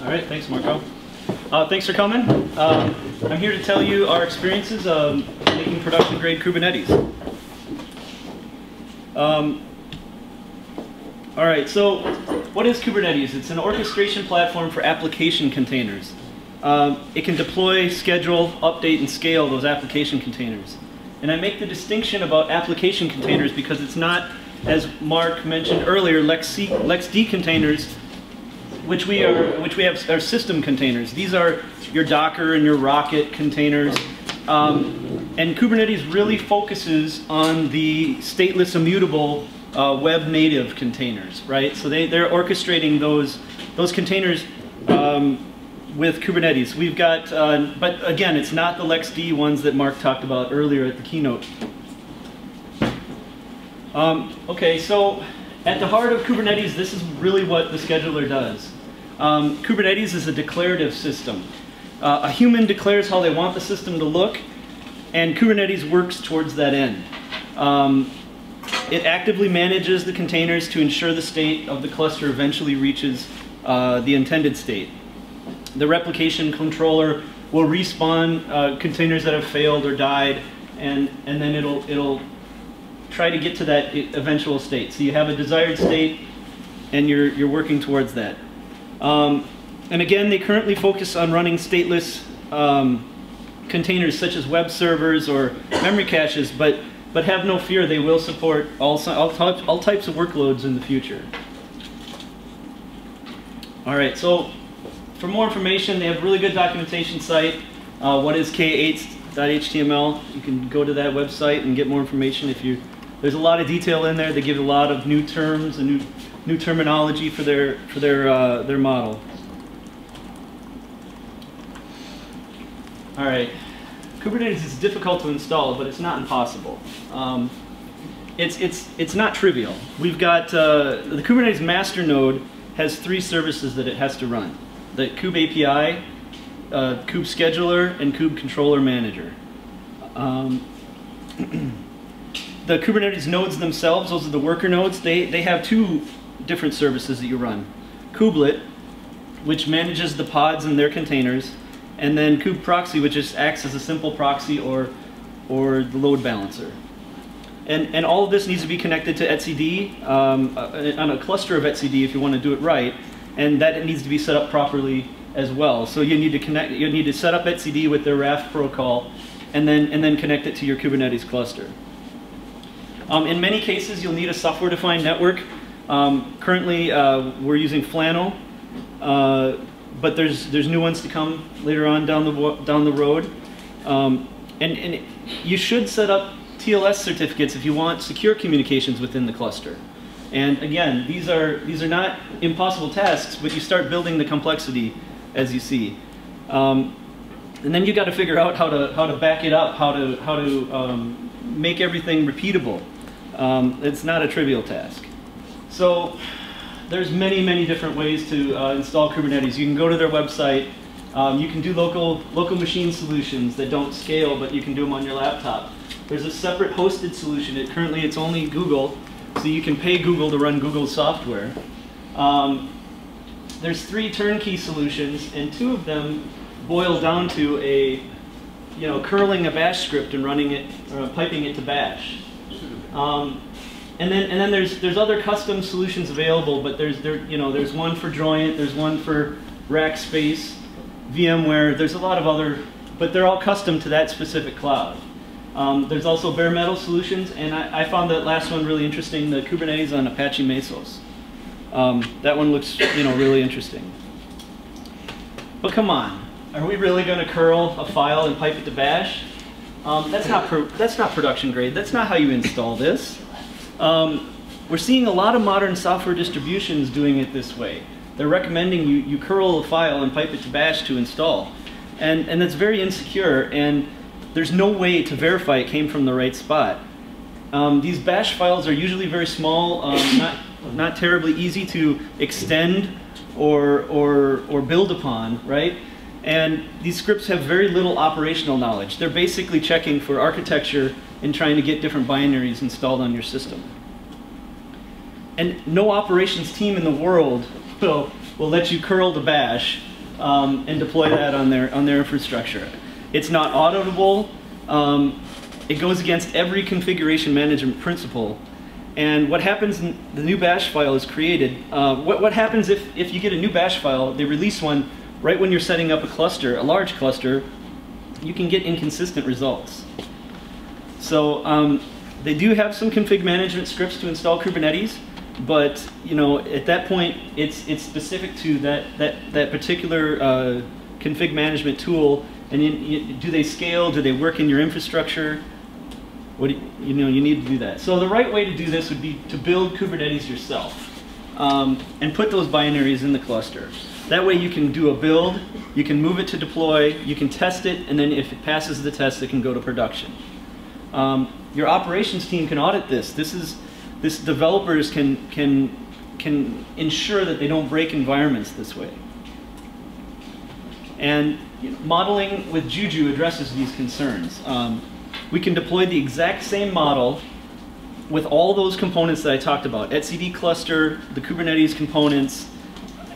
All right, thanks, Marco. Thanks for coming. I'm here to tell you our experiences of making production-grade Kubernetes. All right, so what is Kubernetes? It's an orchestration platform for application containers. It can deploy, schedule, update, and scale those application containers. And I make the distinction about application containers because it's not, as Mark mentioned earlier, LXD containers, which we have our system containers. These are your Docker and your Rocket containers. And Kubernetes really focuses on the stateless, immutable, web-native containers, right? So they're orchestrating those containers with Kubernetes. We've got, but again, it's not the LexD ones that Mark talked about earlier at the keynote. Okay, so at the heart of Kubernetes, this is really what the scheduler does. Kubernetes is a declarative system. A human declares how they want the system to look, and Kubernetes works towards that end. It actively manages the containers to ensure the state of the cluster eventually reaches the intended state. The replication controller will respawn containers that have failed or died, and then it'll try to get to that eventual state. So you have a desired state, and you're working towards that. And again, they currently focus on running stateless containers such as web servers or memory caches, but have no fear, they will support all types of workloads in the future. All right, so for more information, they have a really good documentation site, what is k8.html. You can go to that website and get more information if you, there's a lot of detail in there. They give a lot of new terms and new terminology for their model. All right, Kubernetes is difficult to install, but it's not impossible. It's not trivial. We've got the Kubernetes master node has 3 services that it has to run: the kube-api, kube-scheduler, and kube-controller-manager. The Kubernetes nodes themselves, those are the worker nodes, they have 2 different services that you run. Kubelet, which manages the pods and their containers, and then kube-proxy, which just acts as a simple proxy or the load balancer. And all of this needs to be connected to etcd, on a cluster of etcd if you want to do it right, and that it needs to be set up properly as well. So you need to connect, you need to set up etcd with the Raft protocol, and then connect it to your Kubernetes cluster. In many cases, you'll need a software-defined network. Currently, we're using Flannel. But there's new ones to come later on down the road, and you should set up TLS certificates if you want secure communications within the cluster. And again, these are not impossible tasks, but you start building the complexity as you see, and then you got to figure out how to back it up, how to make everything repeatable. It's not a trivial task. So there's many different ways to install Kubernetes. You can go to their website. You can do local machine solutions that don't scale, but you can do them on your laptop. There's a separate hosted solution. Currently, it's only Google, so you can pay Google to run Google software. There's 3 turnkey solutions, and 2 of them boil down to curling a bash script and running it, or piping it to bash. And then there's other custom solutions available, but there's one for Joint, there's one for Rackspace, VMware. There's a lot of other, but they're all custom to that specific cloud. There's also bare metal solutions, and I found that last one really interesting, the Kubernetes on Apache Mesos. That one looks really interesting. But come on, are we really going to curl a file and pipe it to bash? That's not production grade. That's not how you install this. We're seeing a lot of modern software distributions doing it this way. They're recommending you curl a file and pipe it to bash to install. And that's very insecure, and there's no way to verify it came from the right spot. These bash files are usually very small, not terribly easy to extend or build upon, right? And these scripts have very little operational knowledge. They're basically checking for architecture and trying to get different binaries installed on your system. And no operations team in the world will let you curl to bash and deploy that on their infrastructure. It's not auditable. It goes against every configuration management principle. And what happens in the new bash file is created. What happens if you get a new bash file, they release one right when you're setting up a cluster, a large cluster, you can get inconsistent results. So they do have some config management scripts to install Kubernetes, but you know at that point it's specific to that particular config management tool. And do they scale? Do they work in your infrastructure? You need to do that. So the right way to do this would be to build Kubernetes yourself and put those binaries in the cluster. That way you can do a build, you can move it to deploy, you can test it, and then if it passes the test, it can go to production. Your operations team can audit this. This developers can ensure that they don't break environments this way. And modeling with Juju addresses these concerns. We can deploy the exact same model with all those components that I talked about, etcd cluster, the Kubernetes components,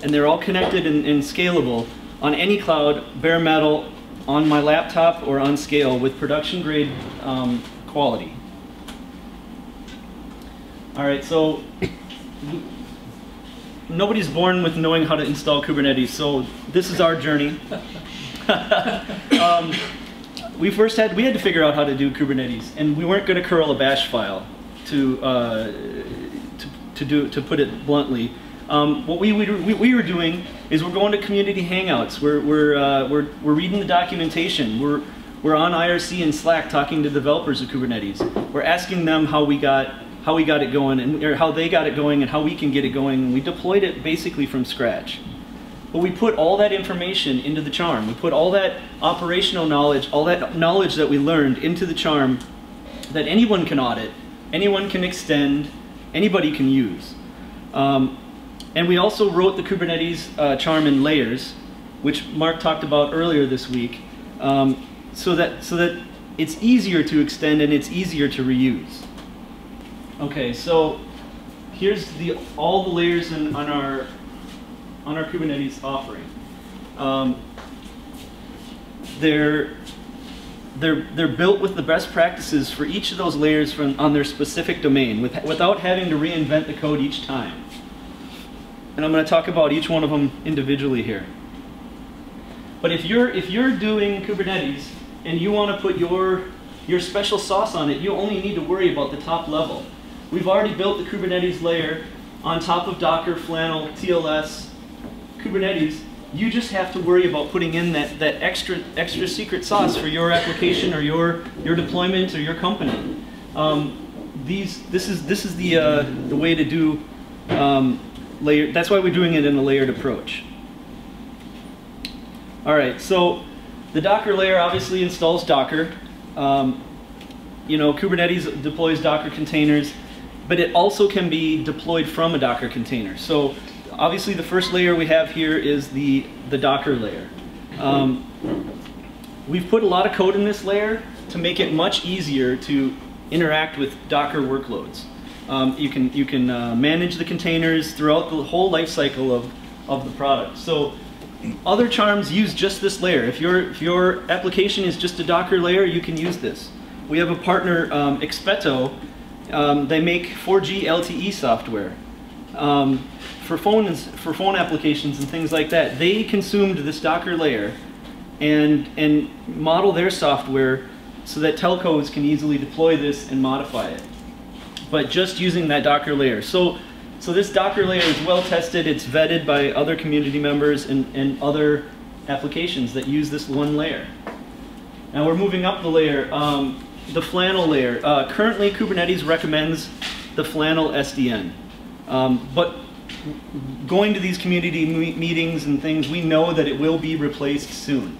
and they're all connected and scalable on any cloud, bare metal, on my laptop, or on scale with production grade quality. All right, so nobody's born with knowing how to install Kubernetes, so this is our journey. We had to figure out how to do Kubernetes, and we weren't going to curl a bash file, to put it bluntly. What we were doing is we're going to community hangouts. We're reading the documentation. We're on IRC and Slack talking to developers of Kubernetes. We're asking them how we got it going, and or how they got it going, and how we can get it going. We deployed it basically from scratch. But we put all that information into the charm. We put all that operational knowledge, all that knowledge that we learned into the charm that anyone can audit, anyone can extend, anybody can use. And we also wrote the Kubernetes charm in layers, which Mark talked about earlier this week, so that it's easier to extend and it's easier to reuse. Okay, so here's all the layers on our Kubernetes offering. They're built with the best practices for each of those layers on their specific domain without having to reinvent the code each time. And I'm going to talk about each one of them individually here. But if you're doing Kubernetes and you want to put your special sauce on it, you only need to worry about the top level. We've already built the Kubernetes layer on top of Docker, Flannel, TLS, Kubernetes. You just have to worry about putting in that extra secret sauce for your application or your deployment or your company. This is the way to do layer. That's why we're doing it in a layered approach. All right, so the Docker layer obviously installs Docker. Kubernetes deploys Docker containers, but it also can be deployed from a Docker container. So obviously the first layer we have here is the Docker layer. We've put a lot of code in this layer to make it much easier to interact with Docker workloads. You can manage the containers throughout the whole life cycle of the product. So other charms use just this layer. If your application is just a Docker layer, you can use this. We have a partner, Expeto. They make 4G LTE software. For phone applications and things like that, they consumed this Docker layer and model their software so that telcos can easily deploy this and modify it, but just using that Docker layer. So this Docker layer is well tested, it's vetted by other community members and other applications that use this one layer. Now we're moving up the layer, the Flannel layer. Currently Kubernetes recommends the Flannel SDN. But going to these community meetings and things, we know that it will be replaced soon.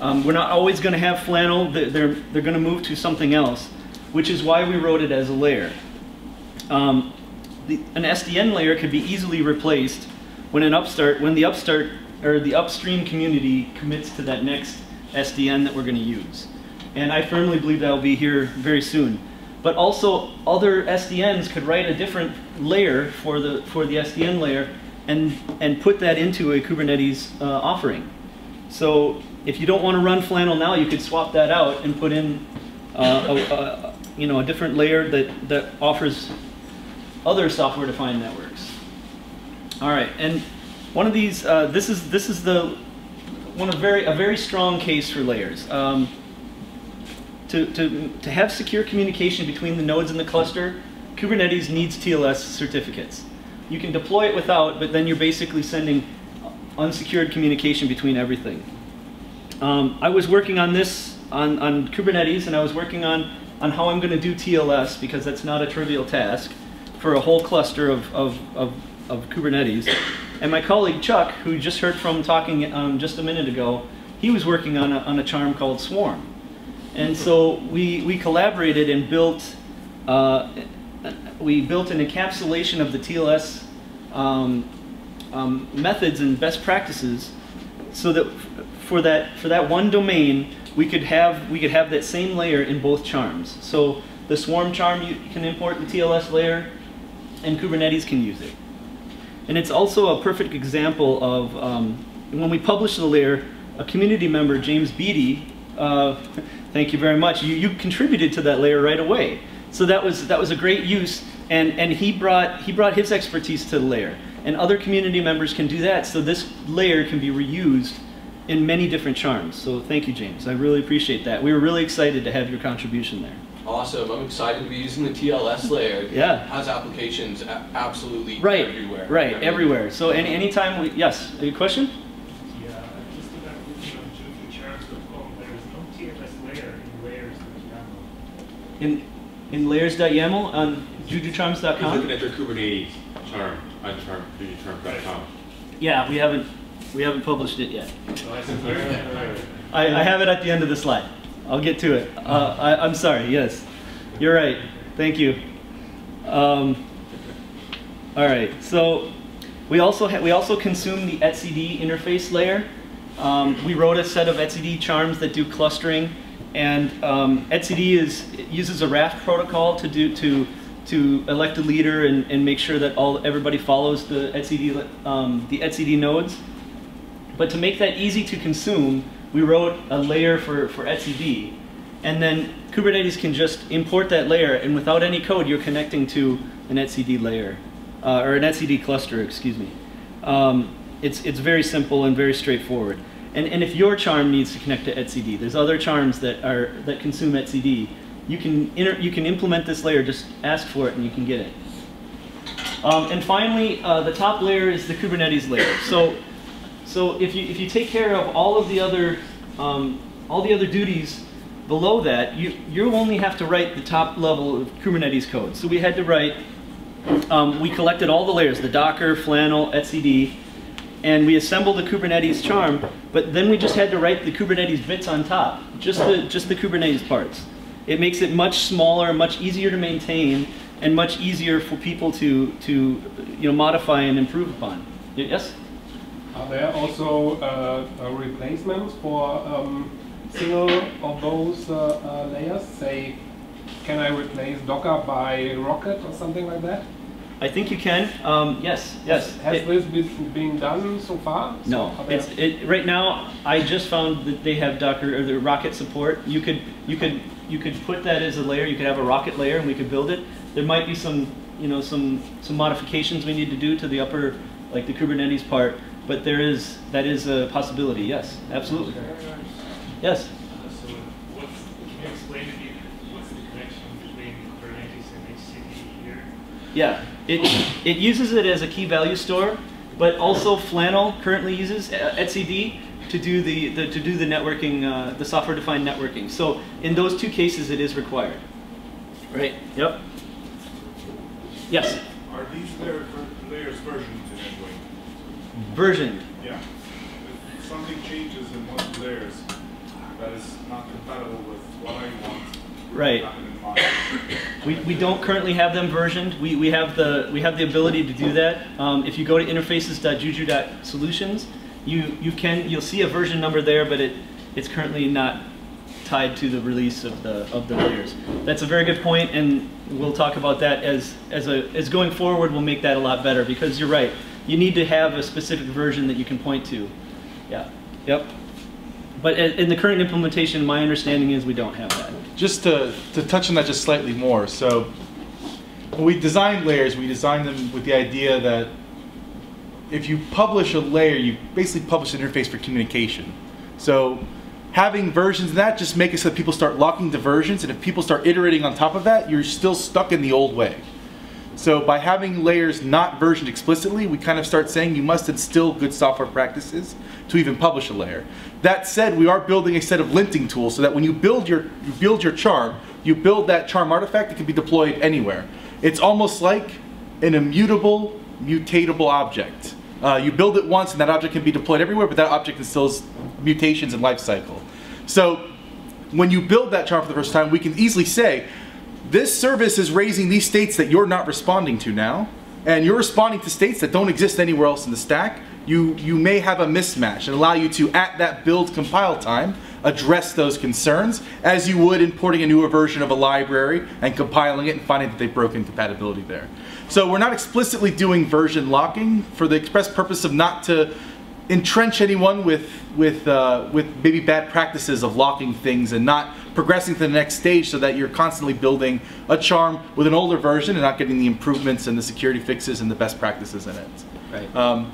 We're not always going to have Flannel. They're going to move to something else, which is why we wrote it as a layer. An SDN layer could be easily replaced when the upstream community commits to that next SDN that we're going to use. And I firmly believe that will be here very soon. But also, other SDNs could write a different layer for the SDN layer and put that into a Kubernetes offering. So if you don't want to run Flannel now, you could swap that out and put in a different layer that offers other software-defined networks. All right, and one of these this is the one of a very strong case for layers. To have secure communication between the nodes in the cluster, Kubernetes needs TLS certificates. You can deploy it without, but then you're basically sending unsecured communication between everything. I was working on this on Kubernetes, and I was working on how I'm going to do TLS, because that's not a trivial task for a whole cluster of Kubernetes. And my colleague Chuck, who you just heard from talking just a minute ago, he was working on a charm called Swarm. And so we collaborated and built an encapsulation of the TLS methods and best practices, so that for that one domain we could have that same layer in both charms. So the Swarm charm, you can import the TLS layer, and Kubernetes can use it. And it's also a perfect example of when we published the layer, a community member, James Beattie. Thank you very much. You contributed to that layer right away. So that was a great use, and he brought his expertise to the layer. And other community members can do that, so this layer can be reused in many different charms. So thank you, James. I really appreciate that. We were really excited to have your contribution there. Awesome. I'm excited to be using the TLS layer. Yeah. It has applications absolutely everywhere. Right, everywhere. So anytime we... Yes, a question? In layers.yaml on jujucharms.com? He's looking at your Kubernetes charm, jujucharm.com. Yeah, we haven't published it yet. I have it at the end of the slide. I'll get to it. I'm sorry, yes. You're right. Thank you. All right, so we also consume the etcd interface layer. We wrote a set of etcd charms that do clustering. And etcd uses a Raft protocol to elect a leader and make sure that everybody follows the etcd nodes. But to make that easy to consume, we wrote a layer for etcd, and then Kubernetes can just import that layer, and without any code, you're connecting to an etcd layer or an etcd cluster. Excuse me. It's very simple and very straightforward. And if your charm needs to connect to etcd, there's other charms that consume etcd. You can implement this layer. Just ask for it, and you can get it. And finally, the top layer is the Kubernetes layer. So if you take care of all the other duties below that, you only have to write the top level of Kubernetes code. So we had to write. We collected all the layers: the Docker, Flannel, etcd. And we assembled the Kubernetes charm, but then we just had to write the Kubernetes bits on top, just the Kubernetes parts. It makes it much smaller, much easier to maintain, and much easier for people to modify and improve upon. Yes? Are there also replacements for single of those layers? Say, can I replace Docker by Rocket or something like that? I think you can. Yes. Has this been done so far? No. So right now, I just found that they have Docker or the Rocket support. You could put that as a layer. You could have a Rocket layer, and we could build it. There might be some modifications we need to do to the upper, like the Kubernetes part. But that is a possibility. Yes, absolutely. Yes. Can you explain to me what's the connection between Kubernetes and etcd here? Yeah. It uses it as a key value store, but also Flannel currently uses etcd to do the networking, the software-defined networking. So in those two cases, it is required. Right. Yep. Yes. Are these layers versioned in any way? Versioned. Yeah. If something changes in one of the layers that is not compatible with what I want. Right. We don't currently have them versioned. We have the ability to do that. If you go to interfaces.juju.solutions, you'll see a version number there, but it's currently not tied to the release of the layers. That's a very good point, and we'll talk about that as going forward. We'll make that a lot better, because you're right. you need to have a specific version that you can point to. Yeah. Yep. But in the current implementation, my understanding is we don't have that. Just to touch on that just slightly more. So when we design layers, we design them with the idea that if you publish a layer, you basically publish an interface for communication. So having versions of that just make it so that people start locking to versions, and if people start iterating on top of that, you're still stuck in the old way. So by having layers not versioned explicitly, we kind of start saying you must instill good software practices to even publish a layer. That said, we are building a set of linting tools so that when you build your charm, you build that charm artifact, it can be deployed anywhere. It's almost like an immutable, mutatable object. You build it once and that object can be deployed everywhere, but that object instills mutations and life cycle. So when you build that charm for the first time, we can easily say, this service is raising these states that you're not responding to now, and you're responding to states that don't exist anywhere else in the stack. You may have a mismatch and allow you to, at that build compile time, address those concerns as you would importing a newer version of a library and compiling it and finding that they've broken compatibility there. So we're not explicitly doing version locking for the express purpose of not to entrench anyone with maybe bad practices of locking things and not progressing to the next stage so that you're constantly building a charm with an older version and not getting the improvements and the security fixes and the best practices in it. Right.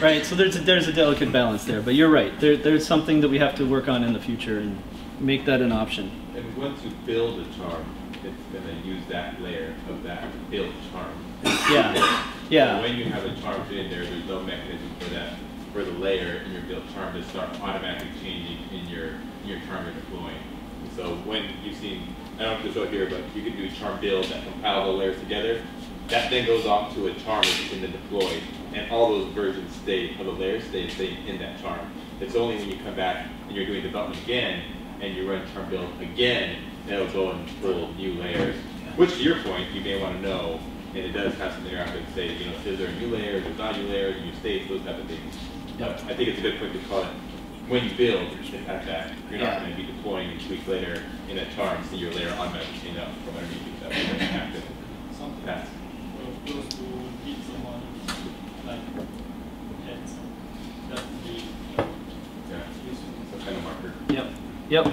Right, so there's a delicate balance there, but you're right. There's something that we have to work on in the future and make that an option. And once you build a charm, it's going to use that layer of that build charm. Yeah, yeah. So when you have a charm in there, there's no mechanism for that, for the layer in your build charm to start automatically changing in your charm you're deploying. So when you've seen, I don't know if to show it here, but you can do a charm build that compile the layers together. That then goes off to a charm in the deploy, and all those versions stay, or the layers stay in that charm. It's only when you come back and you're doing development again, and you run charm build again, that it'll go and pull new layers. Which, to your point, you may want to know, and it does have some interactive to say, you know, is there a new layer, there's not a new layer, new states, those type of things. But I think it's a good point to call it. When you build, you have that. You're not going to be deploying a tweak later in that charm, so your layer automatically came up from underneath you. That was active. That's to someone like that would be some kind of marker. Yep. Yep.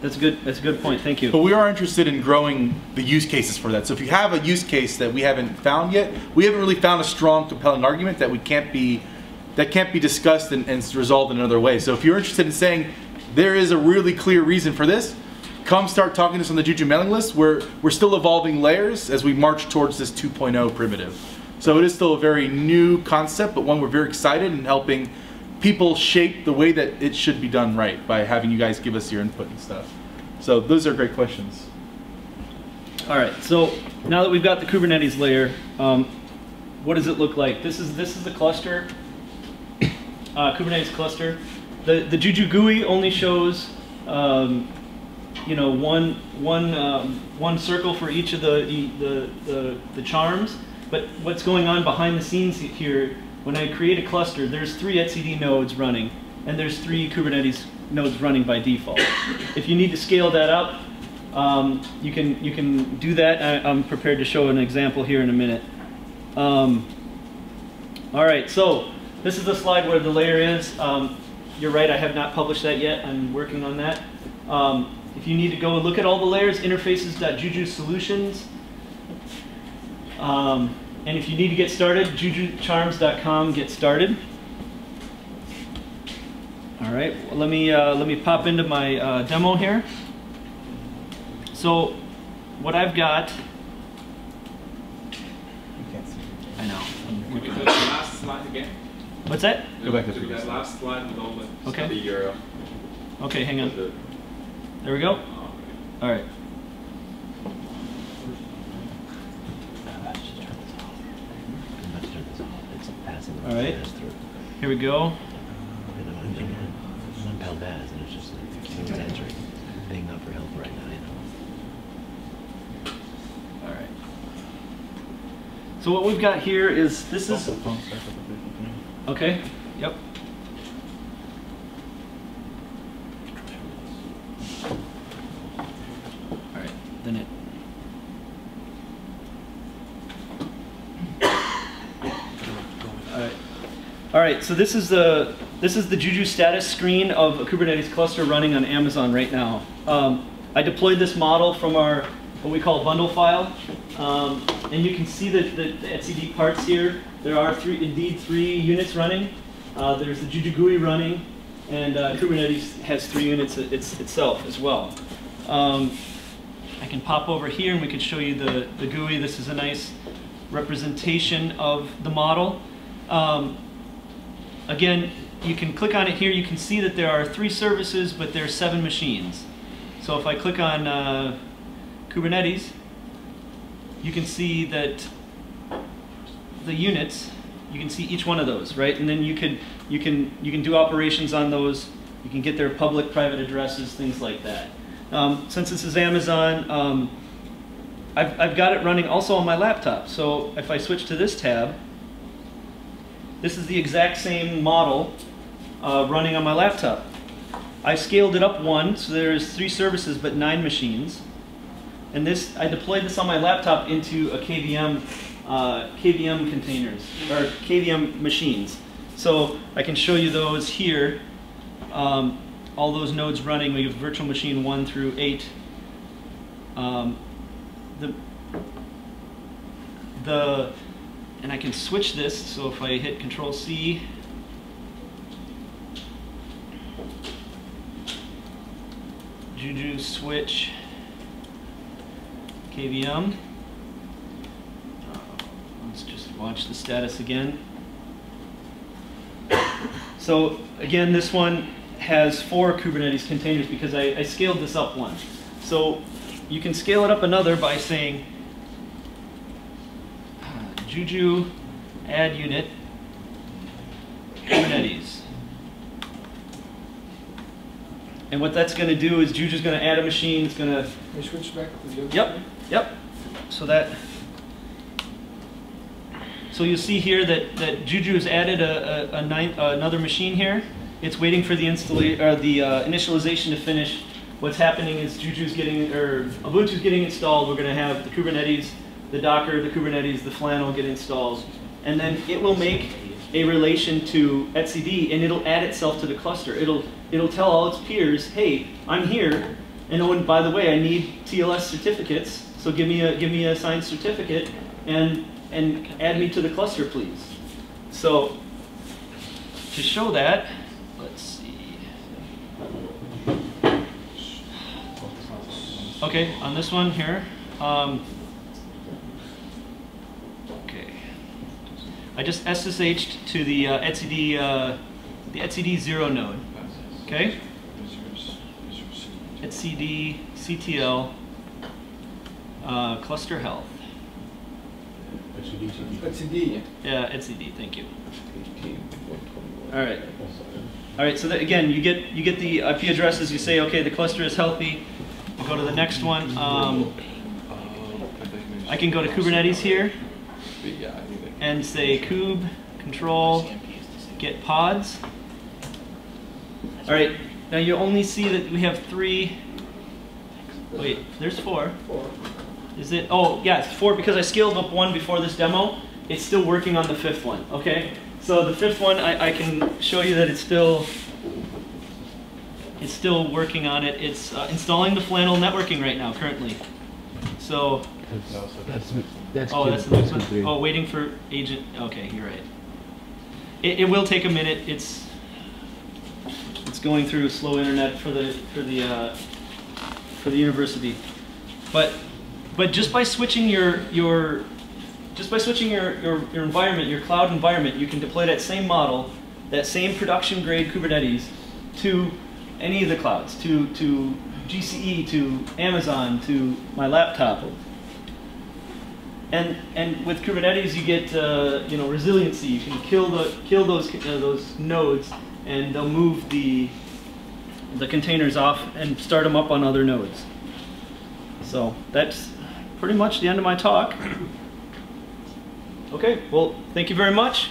That's a good point. Thank you. But we are interested in growing the use cases for that. So if you have a use case that we haven't found yet, we haven't really found a strong, compelling argument that can't be discussed and resolved in another way. So if you're interested in saying there is a really clear reason for this, come start talking to us on the Juju mailing list. We're still evolving layers as we march towards this 2.0 primitive. So it is still a very new concept, but one we're very excited in helping people shape the way that it should be done right by having you guys give us your input and stuff. So those are great questions. All right, so now that we've got the Kubernetes layer, what does it look like? This is the cluster, Kubernetes cluster. The Juju GUI only shows you know, one circle for each of the charms. But what's going on behind the scenes here, when I create a cluster, there's 3 etcd nodes running, and there's 3 Kubernetes nodes running by default. If you need to scale that up, you can do that. I'm prepared to show an example here in a minute. All right, so this is the slide where the layer is. You're right, I have not published that yet. I'm working on that. If you need to go and look at all the layers, interfaces.jujusolutions. And if you need to get started, jujucharms.com, get started. All right, well, let me pop into my demo here. So what I've got, you can't see. I know. Can we go to the last slide again? What's that? Go back to that last slide with all the URL. Okay, hang on. There we go. All right. All right. Here we go. All right. So what we've got here is this is. Okay. Yep. Than it. right, so this is the Juju status screen of a Kubernetes cluster running on Amazon right now. I deployed this model from our what we call bundle file, and you can see that the etcd parts here. There are indeed three units running. There's the Juju GUI running, and Kubernetes has 3 units itself as well. I can pop over here, and we can show you the GUI. This is a nice representation of the model. Again, you can click on it here. You can see that there are 3 services, but there are 7 machines. So if I click on Kubernetes, you can see that the units. You can see each one of those, right? And then you can do operations on those. You can get their public, private addresses, things like that. Since this is Amazon, I've got it running also on my laptop. So if I switch to this tab, this is the exact same model running on my laptop. I scaled it up 1, so there's 3 services but 9 machines. And this, I deployed this on my laptop into a KVM containers, or KVM machines. So I can show you those here. All those nodes running, we have virtual machine 1 through 8. And I can switch this, so if I hit Control-C, Juju switch KVM. Let's just watch the status again. So again, this one has 4 Kubernetes containers because I scaled this up 1. So you can scale it up another by saying Juju add unit Kubernetes. And what that's going to do is Juju's going to add a machine. It's going to. Can we switch back to the other? Yep. Thing? Yep. So that. So you'll see here that Juju has added another machine here. It's waiting for the initialization to finish. What's happening is Ubuntu's getting installed. We're going to have the Kubernetes, the Docker, the Kubernetes, the Flannel get installed, and then it will make a relation to etcd, and it'll add itself to the cluster. It'll tell all its peers, hey, I'm here, and oh, and by the way, I need TLS certificates. So give me a signed certificate, and add me to the cluster, please. So to show that, let's see. Okay, on this one here, okay, I just SSH'd to the etcd 0 node. Okay, etcd ctl cluster health. etcd. Yeah, etcd. Thank you. All right. All right. So that, again, you get the IP addresses. You say, okay, the cluster is healthy. We'll go to the next one. I can go to Kubernetes here and say kube-control get pods. All right. Now you only see that we have 3. Wait, there's 4. Is it? Oh, yeah, it's 4 because I scaled up 1 before this demo. It's still working on the 5th one, okay? So the 5th one, I can show you that it's still working on it. It's installing the Flannel networking right now, currently. So that's the next one. Oh, waiting for agent. Okay, you're right. It will take a minute. It's going through slow internet for the university, but. But just by switching your environment, your cloud environment, you can deploy that same model, that same production grade Kubernetes, to any of the clouds, to GCE, to Amazon, to my laptop. And with Kubernetes, you get resiliency. You can kill those nodes, and they'll move the containers off and start them up on other nodes. So that's pretty much the end of my talk. Okay, well, thank you very much.